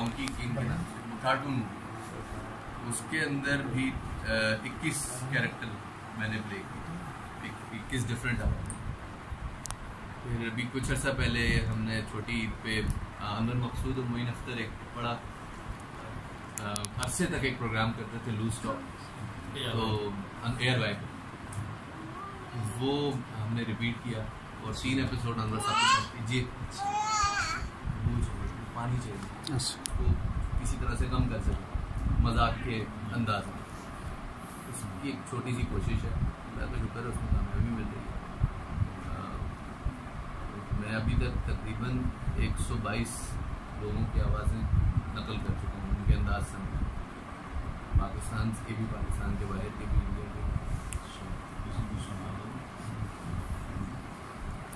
Donkey king बना cartoon, उसके अंदर भी 21 कैरेक्टर मैंने प्ले किए, 21 डिफरेंट आवाज। फिर अभी कुछ अर्सा पहले हमने छोटी ईद पे अमर मकसूद और मोइन अख्तर एक बड़ा अरसे तक एक प्रोग्राम करते थे लूज टॉक, तो एयर वाइप वो हमने रिपीट किया और 3 एपिसोड अंदर साथ जी पानी चाहिए उसको किसी तरह से कम कर सके मजाक के अंदाज में, उसकी एक छोटी सी कोशिश है, शुक्र है उसमें कामयाबी मिल रही है। मैं अभी तक तकरीबन 122 लोगों की आवाज़ें नकल कर चुका हूँ उनके अंदाज से, पाकिस्तान के भी, पाकिस्तान के बाहर के भी, इंडिया के भी,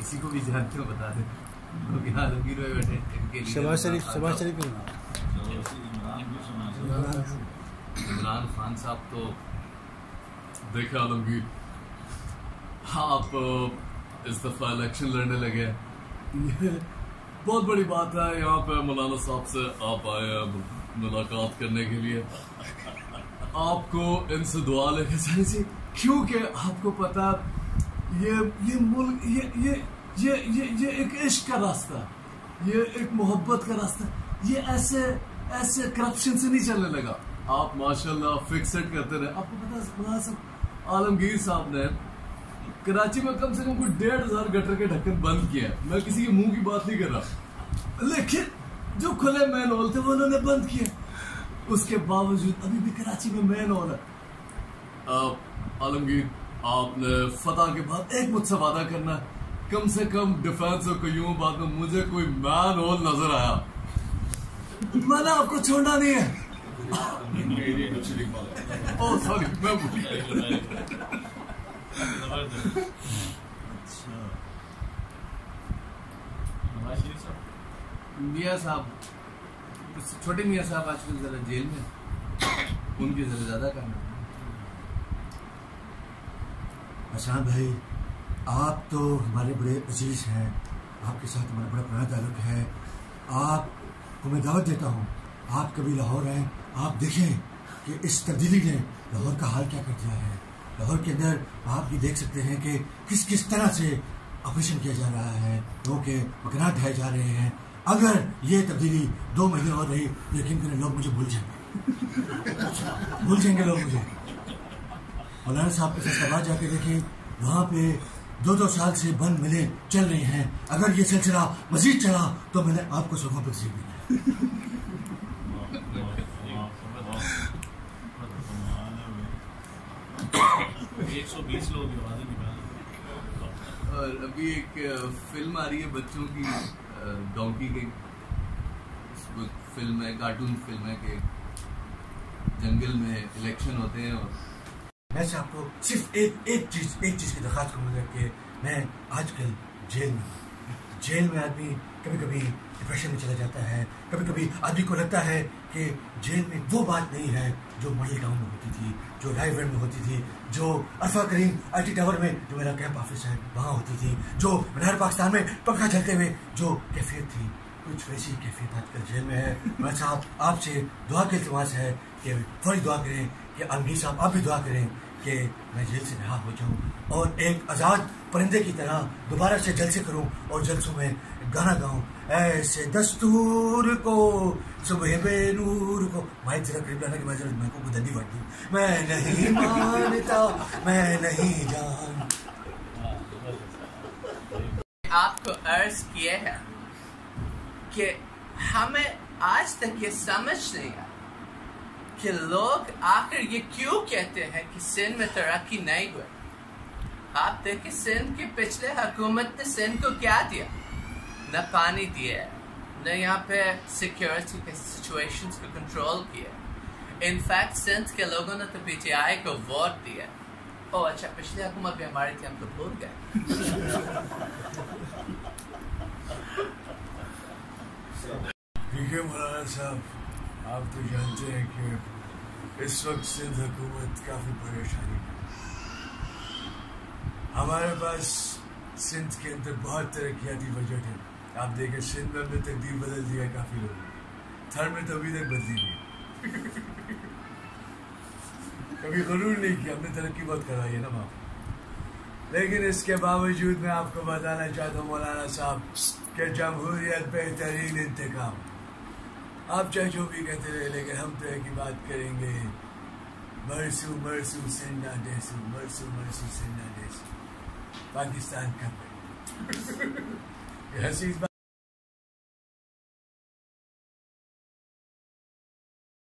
किसी को भी जानते हो बता दें। लोग यहाँ आलमगीर भाई बैठे इनके शबाज शरीफ इमरान खान साहब तो देखा आलमगीर, हाँ आप इस दफ़ा इलेक्शन लड़ने लगे, बहुत बड़ी बात है, यहाँ पे मौलाना साहब से आप आए मुलाकात करने के लिए, आपको इनसे दुआ लेके जानी चाहिए क्योंकि आपको पता ये मुल्क ये एक इश्क का रास्ता, ये एक मोहब्बत का रास्ता, ये ऐसे करप्शन से नहीं चलने लगा। आप माशाल्लाह फिक्सेट करते रहे। आपको पता मौलाना साहब आलमगीर साहब ने कराची में कम से कम कोई 1500 गटर के ढक्कन बंद किया है, मैं किसी के मुंह की बात नहीं कर रहा, लेकिन जो खुले मैन होल थे वो उन्होंने बंद किया, उसके बावजूद अभी भी कराची में मैन होल है। आलमगीर आपने फतह के बाद एक मुझसे वादा करना, कम से कम डिफेंस और क्यूँ बात में मुझे कोई मैन होल नजर आया, मैंने आपको छोड़ना नहीं है। ओह सॉरी मैं भूल अच्छा मियाँ साहब, छोटे मियाँ साहब आजकल जरा जेल में, उनके जरा ज्यादा काम है। अच्छा भाई आप तो हमारे बड़े अजीज हैं, आपके साथ हमारा बड़ा पुराना ताल्लुक है, आपको मैं दावत देता हूँ, आप कभी लाहौर आए, आप देखें कि इस तब्दीली ने लाहौर का हाल क्या कर दिया है। लाहौर के अंदर आप भी देख सकते हैं कि किस किस तरह से ऑपरेशन किया जा रहा है, लोगों के मकान ढाए जा रहे हैं। अगर ये तब्दीली 2 महीने और रही, यकीन करें लोग मुझे भूल जाएंगे लोग मुझे। मौलाना साहब के फैसलाबाद जाके देखिए, वहाँ पे 2-2 साल से बंद मिले चल रहे हैं, अगर ये सिलसिला मजीद चला तो मैंने आपको सड़कों पर सीख दी। और अभी एक फिल्म आ रही है बच्चों की, डोंकी की फिल्म है, कार्टून फिल्म है कि जंगल में इलेक्शन होते हैं। और मैं आपको सिर्फ एक चीज़ की दरख्वास्त करूँगा कि मैं आजकल जेल में आदमी कभी कभी डिप्रेशन में चला जाता है, कभी कभी आदमी को लगता है कि जेल में वो बात नहीं है जो मॉडल टाउन में होती थी, जो रायगढ़ में होती थी, जो अरफा करीम IT टावर में जो मेरा कैंप ऑफिस है वहाँ होती थी, जो मीनार पाकिस्तान में पंखा चलते हुए जो कैफियत थी, कुछ वैसी कैफियत आजकल जेल में है। मैं साहब आपसे दुआ के इल्तमास है कि फौरी दुआ करें कि आलमगीर साहब आप भी दुआ करें कि मैं जेल से रिहा हो जाऊँ और एक आज़ाद परिंदे की तरह दोबारा से जलसे करूँ और जलसों में गाना गाऊँ, ऐसे दस्तूर को सुबह बेनूर को। माइक जरा करीब लाना कि मैं जरा माइकों को दंडी बांट दूँ। मैं नहीं मानता, मैं नहीं जानता। आपको अर्ज किया है कि हमें आज तक ये समझ नहीं आया कि लोग आखिर ये क्यों कहते हैं कि सिंध में तरक्की नहीं हुई। आप देखिए सिंध की पिछले हुकूमत ने सिंध को क्या दिया, न पानी दिया, न यहाँ पे सिक्योरिटी के सिचुएशंस को कंट्रोल किया। इनफैक्ट सिंध के लोगों ने तो PTI को वोट दिया। ओह अच्छा पिछली हुकूमत भी हमारी थी, हम तो भूल गए। मौलाना साहब आप तो जानते हैं कि इस वक्त सिंध हुकूमत काफ़ी परेशानी है। हमारे पास सिंध के अंदर बहुत तरक्याती बजट है, आप देखें सिंध में हमने तकदीर बदल दिया है काफ़ी लोगों, पाकिस्तान में तो अभी तक बदली नहीं, कभी गरूर नहीं किया, हमने तरक्की बहुत करवाई है ना बाप। लेकिन इसके बावजूद मैं आपको बताना चाहता हूँ मौलाना साहब के जमहूरियत बेहतरीन इंतकाम। आप चाहे जो भी कहते रहे लेकिन हम तो एक ही बात करेंगे, मरसू मरसू सिन्ना देसू, मरसू मरसू सिन्ना देसू, पाकिस्तान का।